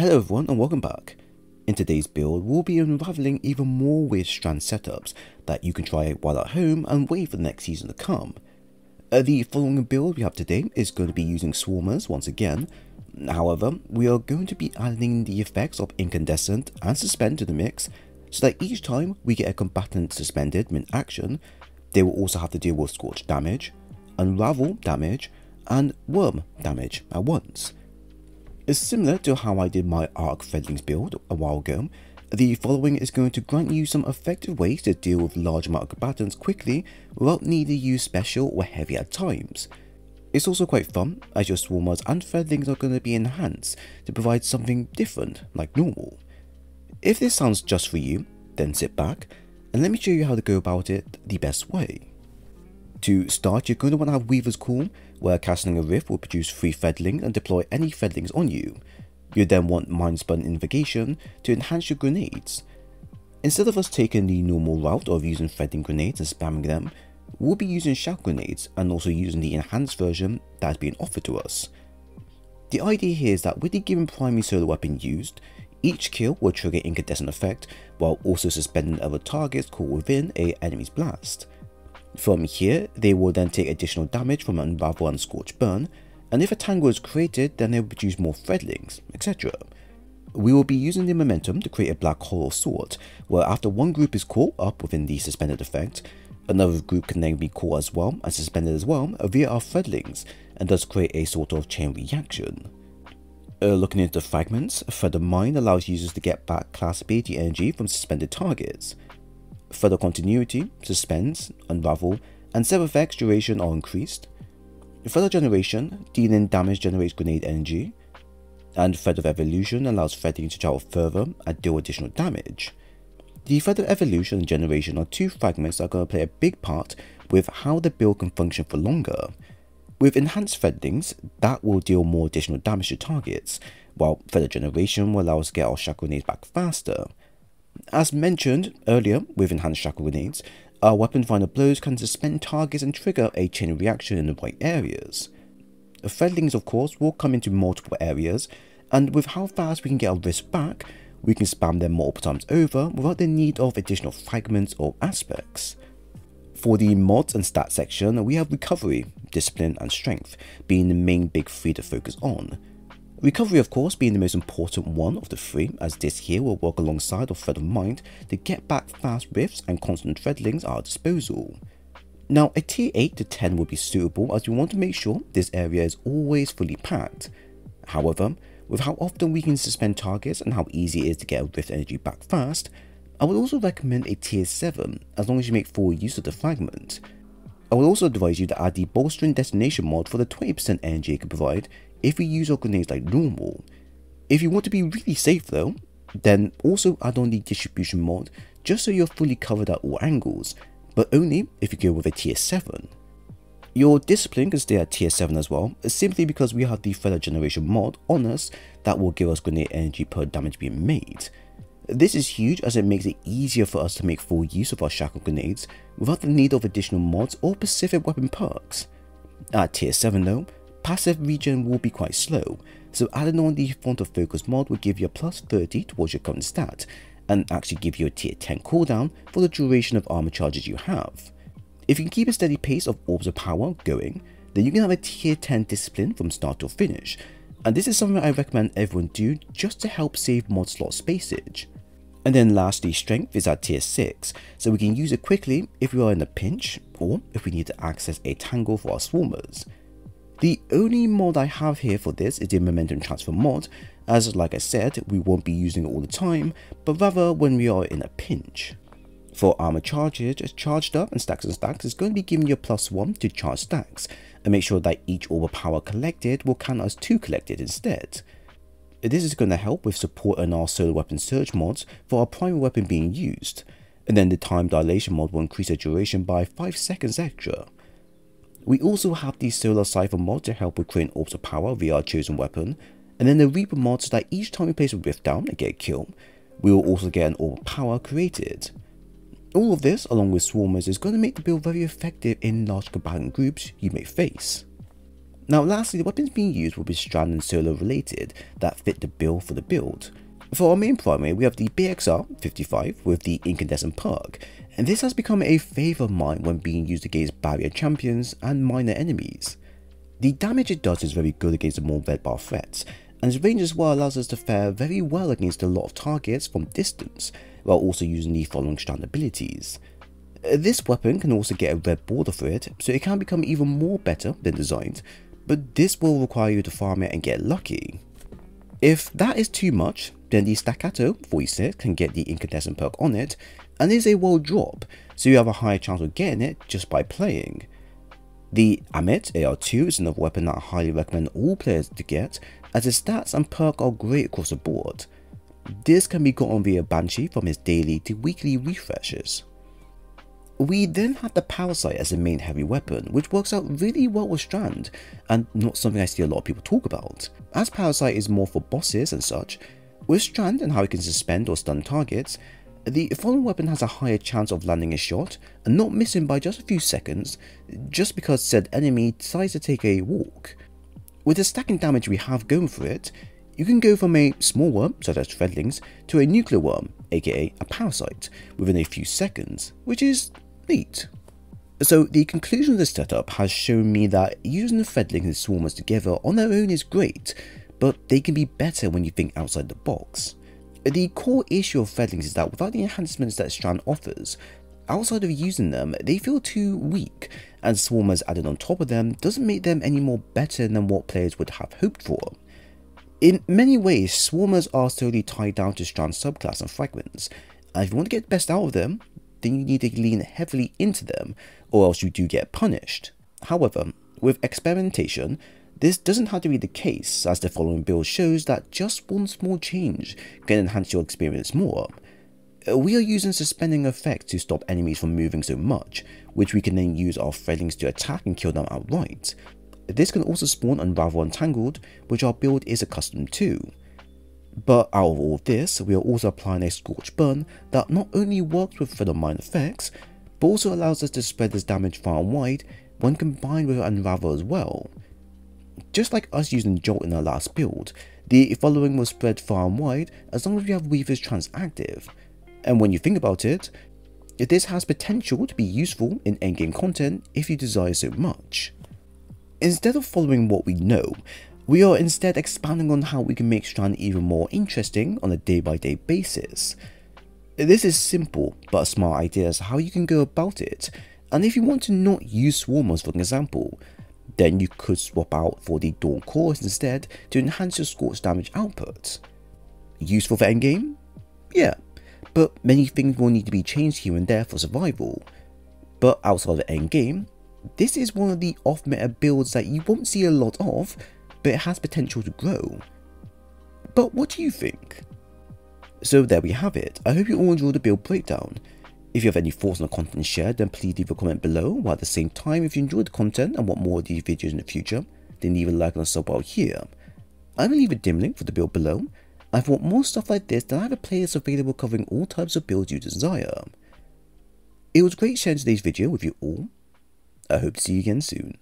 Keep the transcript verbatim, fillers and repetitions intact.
Hello everyone and welcome back. In today's build we'll be unravelling even more weird strand setups that you can try while at home and wait for the next season to come. Uh, the following build we have today is going to be using SWARMERS once again. However, we are going to be adding the effects of incandescent and suspend to the mix so that each time we get a combatant suspended mid-action, they will also have to deal with scorch damage, unravel damage and worm damage at once. Is similar to how I did my Arc Threadlings build a while ago, the following is going to grant you some effective ways to deal with large amount of combatants quickly without needing to use special or heavy at times. It's also quite fun as your Swarmers and Threadlings are going to be enhanced to provide something different like normal. If this sounds just for you, then sit back and let me show you how to go about it the best way. To start, you're going to want to have Weaver's Call, where casting a rift will produce three Threadlings and deploy any Threadlings on you. You'll then want Mindspun Invigation to enhance your grenades. Instead of us taking the normal route of using Threadling grenades and spamming them, we'll be using Shackle Grenades and also using the enhanced version that has been offered to us. The idea here is that with the given primary solar weapon used, each kill will trigger incandescent effect while also suspending other targets caught within an enemy's blast. From here, they will then take additional damage from Unravel and Scorch Burn, and if a tangle is created, then they will produce more Threadlings, et cetera. We will be using the momentum to create a black hole of sort, where after one group is caught up within the suspended effect, another group can then be caught as well and suspended as well via our Threadlings, and thus create a sort of chain reaction. Uh, looking into fragments, Thread of Mine allows users to get back class ability energy from suspended targets. Thread of continuity, suspends, unravel, and set effects duration are increased. Thread of generation, dealing damage generates grenade energy. And Thread of evolution allows threading to travel further and deal additional damage. The Thread of evolution and generation are two fragments that are going to play a big part with how the build can function for longer. With enhanced Threadlings, that will deal more additional damage to targets, while Thread of generation will allow us to get our Shackle Grenades back faster. As mentioned earlier with Enhanced Shackle Grenades, our weapon final blows can suspend targets and trigger a chain reaction in the right areas. Threadlings of course will come into multiple areas, and with how fast we can get our wrist back, we can spam them multiple times over without the need of additional fragments or aspects. For the mods and stats section, we have Recovery, Discipline and Strength being the main big three to focus on. Recovery of course being the most important one of the three, as this here will work alongside of Thread of Mind to get back fast rifts and constant Threadlings at our disposal. Now a tier eight to ten will be suitable as we want to make sure this area is always fully packed. However, with how often we can suspend targets and how easy it is to get a rift energy back fast, I would also recommend a tier seven as long as you make full use of the fragment. I would also advise you to add the bolstering destination mod for the twenty percent energy it can provide if we use our grenades like normal. If you want to be really safe though, then also add on the distribution mod just so you're fully covered at all angles, but only if you go with a tier seven. Your discipline can stay at tier seven as well, simply because we have the feather generation mod on us that will give us grenade energy per damage being made. This is huge as it makes it easier for us to make full use of our Shackle Grenades without the need of additional mods or specific weapon perks. At tier seven though, passive regen will be quite slow, so adding on the Front of Focus mod will give you a plus thirty towards your current stat and actually give you a tier ten cooldown for the duration of armor charges you have. If you can keep a steady pace of Orbs of Power going, then you can have a tier ten discipline from start to finish, and this is something I recommend everyone do just to help save mod slot spacage. And then lastly, Strength is at tier six, so we can use it quickly if we are in a pinch or if we need to access a tangle for our Swarmers. The only mod I have here for this is the Momentum Transfer mod, as like I said, we won't be using it all the time, but rather when we are in a pinch. For armor charges, Charged Up and Stacks and Stacks is going to be giving you a plus one to charge stacks, and make sure that each Orb of Power collected will count as two collected instead. This is going to help with support on our Solar Weapon Surge mods for our primary weapon being used, and then the Time Dilation mod will increase the duration by five seconds extra. We also have the Solar Cypher mod to help with creating Orbs of Power via our chosen weapon, and then the Reaper mod so that each time we place a rift down and get a kill, we will also get an Orb of Power created. All of this along with Swarmers is going to make the build very effective in large combatant groups you may face. Now lastly, the weapons being used will be Strand and Solo related that fit the bill for the build. For our main primary, we have the B X R fifty-five with the incandescent perk, and this has become a favourite of mine when being used against barrier champions and minor enemies. The damage it does is very good against the more red bar threats, and its range as well allows us to fare very well against a lot of targets from distance, while also using the following Strand abilities. This weapon can also get a red border for it, so it can become even more better than designed, but this will require you to farm it and get lucky. If that is too much, then the Staccato voice can get the incandescent perk on it, and is a world drop, so you have a higher chance of getting it just by playing. The Amit A R two is another weapon that I highly recommend all players to get, as his stats and perk are great across the board. This can be gotten via Banshee from his daily to weekly refreshes. We then have the Parasite as the main heavy weapon, which works out really well with Strand, and not something I see a lot of people talk about, as Parasite is more for bosses and such. With Strand and how it can suspend or stun targets, the following weapon has a higher chance of landing a shot and not missing by just a few seconds, just because said enemy decides to take a walk. With the stacking damage we have going for it, you can go from a small worm, such as Threadlings, to a nuclear worm, aka a Parasite, within a few seconds, which is neat. So the conclusion of this setup has shown me that using the Threadlings and Swarmers together on their own is great, but they can be better when you think outside the box. The core issue of Threadlings is that without the enhancements that Strand offers, outside of using them, they feel too weak, and Swarmers added on top of them doesn't make them any more better than what players would have hoped for. In many ways, Swarmers are solely tied down to Strand's subclass and fragments, and if you want to get the best out of them, then you need to lean heavily into them, or else you do get punished. However, with experimentation, this doesn't have to be the case, as the following build shows that just one small change can enhance your experience more. We are using suspending effect to stop enemies from moving so much, which we can then use our Threadlings to attack and kill them outright. This can also spawn Unravel and Tangled, which our build is accustomed to. But out of all this, we are also applying a Scorch Burn that not only works with Thread of Mine effects, but also allows us to spread this damage far and wide when combined with Unravel as well. Just like us using Jolt in our last build, the following will spread far and wide as long as we have Weaver's Trance active. And when you think about it, this has potential to be useful in endgame content if you desire so much. Instead of following what we know, we are instead expanding on how we can make Strand even more interesting on a day-by-day basis. This is simple but a smart idea as to how you can go about it, and if you want to not use Swarmers for example, then you could swap out for the Dawn Chorus instead to enhance your Scorch damage output. Useful for endgame? Yeah, but many things will need to be changed here and there for survival. But outside of endgame, this is one of the off-meta builds that you won't see a lot of, but it has potential to grow. But what do you think? So there we have it. I hope you all enjoyed the build breakdown. If you have any thoughts on the content shared, then please leave a comment below, while at the same time if you enjoyed the content and want more of these videos in the future, then leave a like and a sub out here. I will leave a dim link for the build below, and if you want more stuff like this, then I have a playlist available covering all types of builds you desire. It was great sharing today's video with you all. I hope to see you again soon.